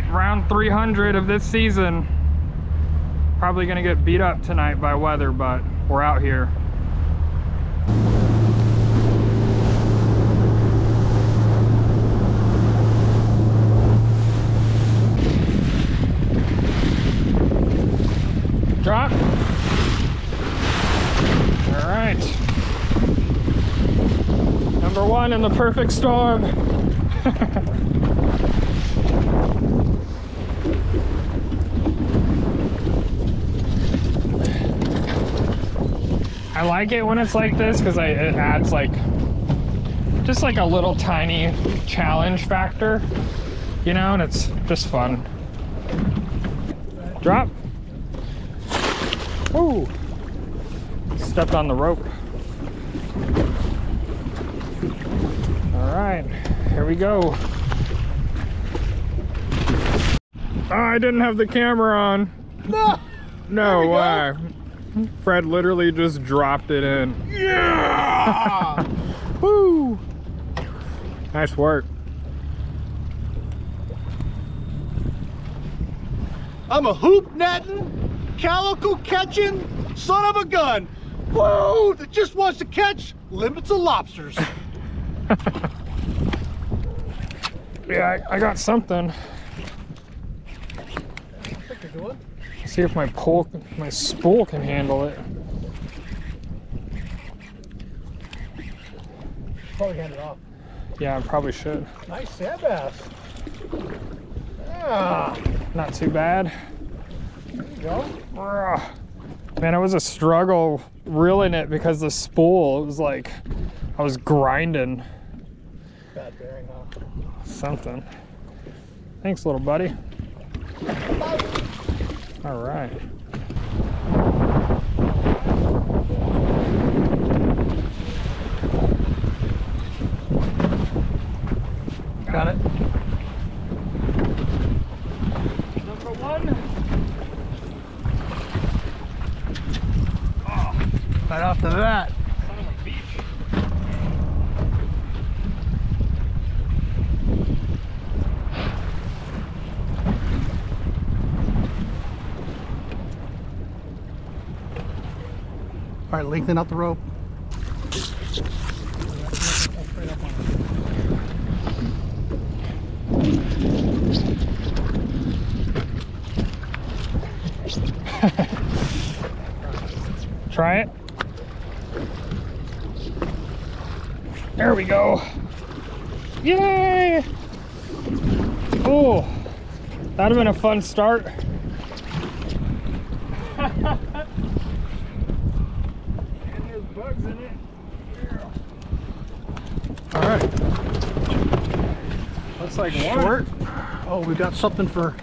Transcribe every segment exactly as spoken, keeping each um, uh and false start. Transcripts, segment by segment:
night, round three hundred of this season. Probably gonna get beat up tonight by weather, but we're out here. Drop. All right. Number one in the perfect storm. I like it when it's like this because it adds like just like a little tiny challenge factor, you know, and it's just fun. Drop. Ooh, stepped on the rope. All right, here we go. Oh, I didn't have the camera on. No, no why? Go. Fred literally just dropped it in. Yeah! Woo! Nice work. I'm a hoop netting, calico catching son of a gun. Whoa, that just wants to catch limits of lobsters. Yeah, I, I got something. Let's see if my pole, my spool can handle it. Probably hand it off. Yeah, I probably should. Nice sand bass. Yeah. Not too bad. Man, it was a struggle reeling it because the spool, it was like I was grinding. Bad bearing, huh? Something. Thanks, little buddy. All right. Got it. Number one. Right off the bat. Son of a beach. All right, lengthen up the rope. Try it. There we go. Yay! Oh, that'd have been a fun start. And there's bugs in it. Yeah. All right. Looks like short. Oh, we've got something for.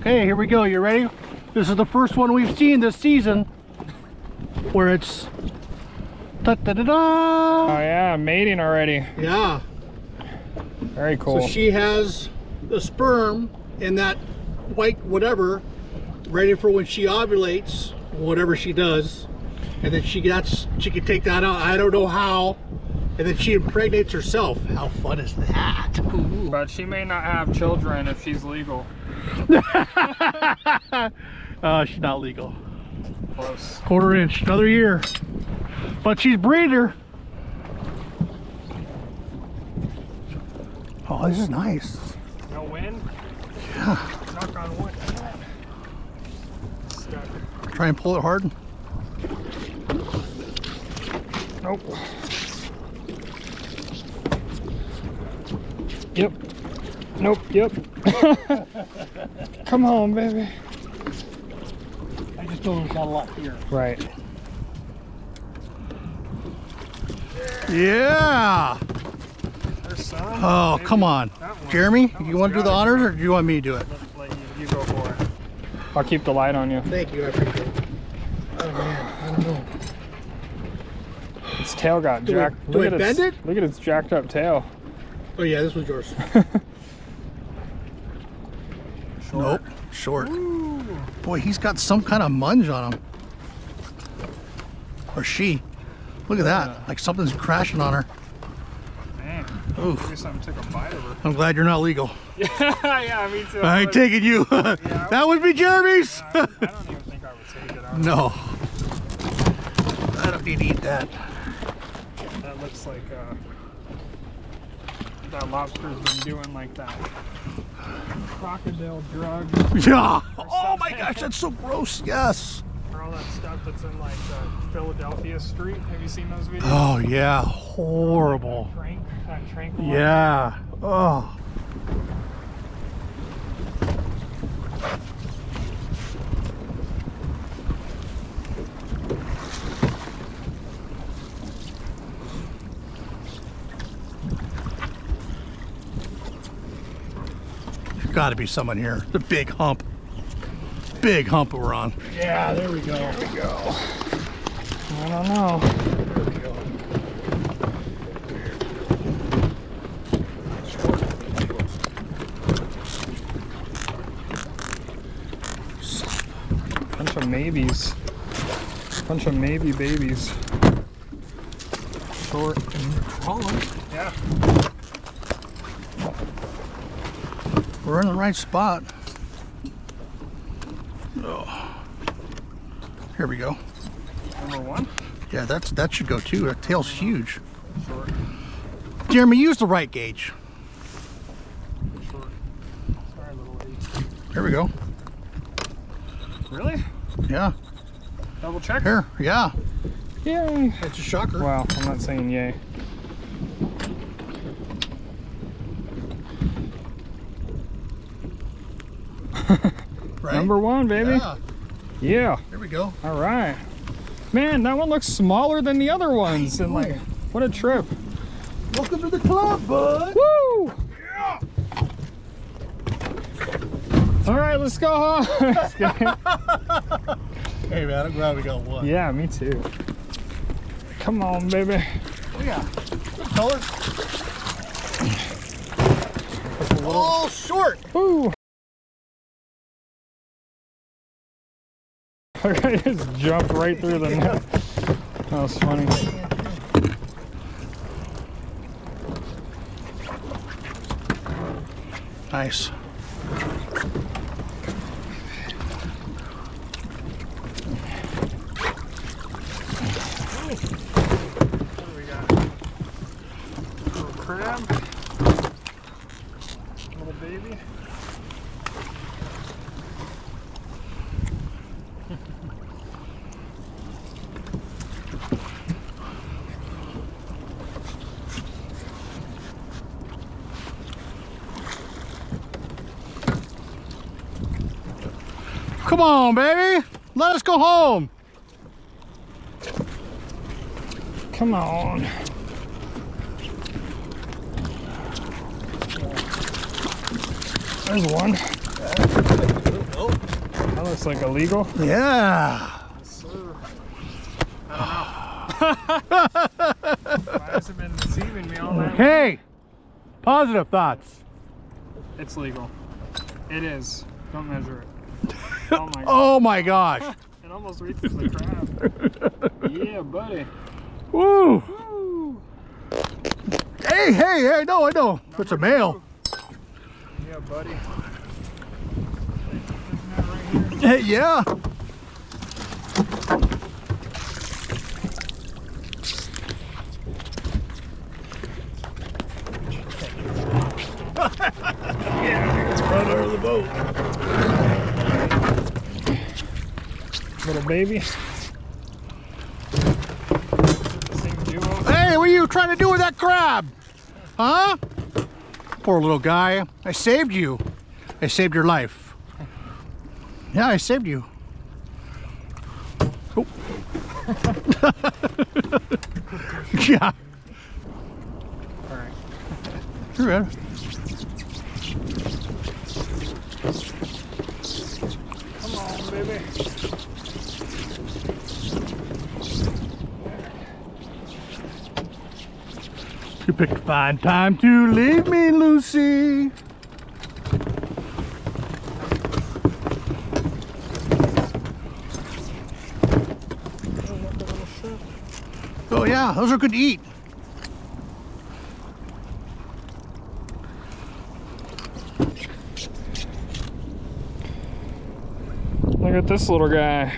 Okay, here we go. You ready? This is the first one we've seen this season where it's. Da, da, da, da. Oh yeah, mating already. Yeah. Very cool. So she has the sperm in that white whatever, ready for when she ovulates, whatever she does, and then she that's she can take that out. I don't know how, and then she impregnates herself. How fun is that? Ooh. But she may not have children if she's legal. uh, she's not legal. Close. Quarter inch, another year. But she's breeder. Oh, this is nice. No wind? Yeah. Knock on wood. Stuck. Try and pull it hard. Nope. Yep. Nope, yep. Come on, baby. I just don't got a lot here. Right. Yeah! There's some. Oh, maybe. Come on. Jeremy, you want to do the honors or do you want me to do it? Let's let you, you go for it. I'll keep the light on you. Thank you, I appreciate it. Oh man, I don't know. Its tail got do jacked. We, do look I at bend its, it? Look at its jacked up tail. Oh yeah, this was yours. Short. Nope, short. Ooh. Boy, he's got some kind of munge on him. Or she. Look at that, like something's crashing on her. Man. Oof. I'm glad you're not legal. Yeah, yeah, me too. I ain't taking you. Yeah, I that would be Jeremy's. I, I don't even think I would take it. I no. Know. I don't need to eat that. That looks like uh, that lobster's been doing like that crocodile drug. Yeah. Oh my gosh, that's so gross. Yes. All that stuff that's in like the Philadelphia Street. Have you seen those videos? Oh yeah, horrible. Trank, that trank yeah. Oh. There's got to be someone here. The big hump. Big hump we're on. Yeah, there we go. There we go. I don't know. There we go. Bunch of maybes. Bunch of maybe babies. Short and crawling. Yeah. We're in the right spot. Oh. Here we go. Number one? Yeah, that's that should go too. That tail's huge. Short. Jeremy, use the right gauge. Short. Sorry, little lady. Here we go. Really? Yeah. Double check? Here, yeah. Yay. That's a shocker. Wow, I'm not saying yay. Right? Number one, baby. Yeah. Yeah. Here we go. All right. Man, that one looks smaller than the other ones. And like, what a trip. Welcome to the club, bud. Woo! Yeah. All right, let's go home. Hey, man, I'm glad we got one. Yeah, me too. Come on, baby. Oh, yeah. Good color. Little... all short. Woo! I just jumped right through the net. That was funny. Nice. What do we got? A little crab. A little baby. Come on, baby. Let us go home. Come on. There's one. That looks like illegal. Yeah. Yes, sir. I don't know. Why has it been deceiving me all night? Hey, positive thoughts. It's legal. It is. Don't measure it. Oh my, oh my gosh. It almost reaches the crab. Yeah, buddy. Woo. Woo. Hey, hey, hey, no, I know. Number it's a male. Two. Yeah, buddy. Isn't that right here? Hey, yeah. Yeah, it's right out of the boat. Little baby. Hey, what are you trying to do with that crab? Huh? Poor little guy. I saved you. I saved your life. Yeah, I saved you. Oh. Yeah. All right. You're ready. Come on, baby. You picked a fine time to leave me, Lucy. Oh yeah, those are good to eat. Look at this little guy.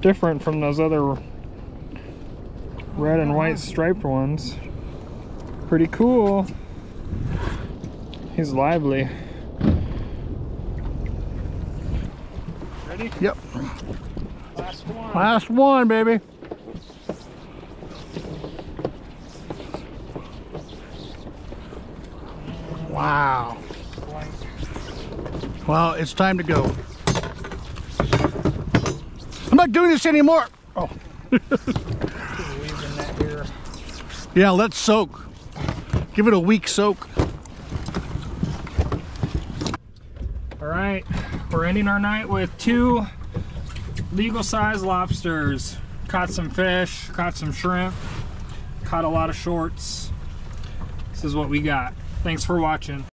Different from those other red and white striped ones. Pretty cool. He's lively. Ready? Yep. Last one. Last one, baby. Wow. Well, it's time to go. I'm not doing this anymore. Oh. Yeah, let's soak. Give it a week soak. All right, we're ending our night with two legal size lobsters. Caught some fish, caught some shrimp, caught a lot of shorts. This is what we got. Thanks for watching.